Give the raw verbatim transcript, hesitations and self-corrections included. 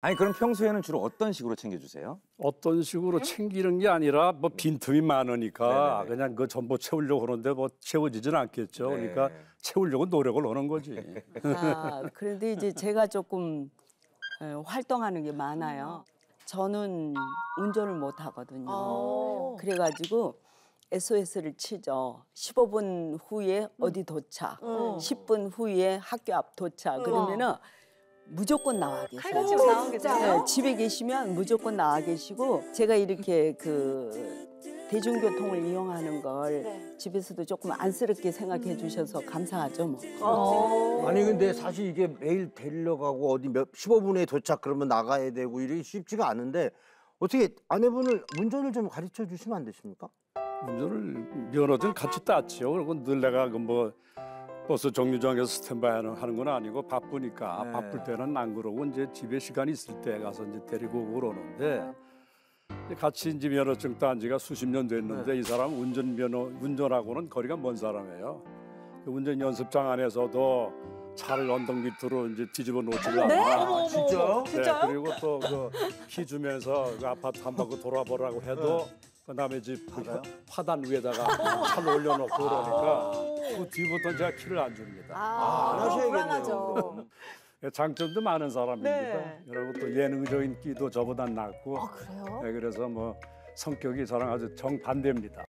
아니 그럼 평소에는 주로 어떤 식으로 챙겨주세요? 어떤 식으로 챙기는 게 아니라 뭐 빈틈이 많으니까 네네네. 그냥 그 전부 채우려고 하는데 뭐 채워지진 않겠죠. 네. 그러니까 채우려고 노력을 하는 거지. 아, 그런데 이제 제가 조금 활동하는 게 많아요. 저는 운전을 못 하거든요. 아. 그래가지고 에스오에스를 치죠. 십오 분 후에 어디 도착, 음. 십 분 후에 학교 앞 도착. 그러면은 무조건 나와 계세요. 네, 집에 계시면 무조건 나와 계시고 제가 이렇게 그 대중교통을 이용하는 걸 네. 집에서도 조금 안쓰럽게 생각해 주셔서 감사하죠. 뭐. 어. 네. 아니 근데 사실 이게 매일 데리러 가고 어디 몇 십오 분에 도착 그러면 나가야 되고 이게 쉽지가 않은데 어떻게 아내분을 운전을 좀 가르쳐 주시면 안 되십니까? 운전을 면허를 같이 땄지요. 그리고 늘 내가 그 뭐 버스 정류장에서 스탠바이 하는 건 아니고 바쁘니까 네. 바쁠 때는 안 그러고 이제 집에 시간이 있을 때 가서 이제 데리고 오고 그러는데 같이 이제 면허증 딴 지가 수십 년 됐는데 네. 이 사람 운전 면허 운전하고는 거리가 먼 사람이에요. 운전 연습장 안에서도 차를 언덕 밑으로 이제 뒤집어 놓지를 않아. 네? 아, 진짜? 네, 진짜요? 그리고 또 그 키 주면서 그 아파트 한 바퀴 돌아보라고 해도 네. 그다음에 집 화단 위에다가 차를 올려놓고 그러니까 그 뒤부터는 제가 키를 안 줍니다. 아, 안 하셔야겠네요. 장점도 많은 사람입니다. 네. 여러분 또 예능적인 끼도 저보다 낫고. 아, 그래요? 네, 그래서 뭐 성격이 저랑 아주 정반대입니다.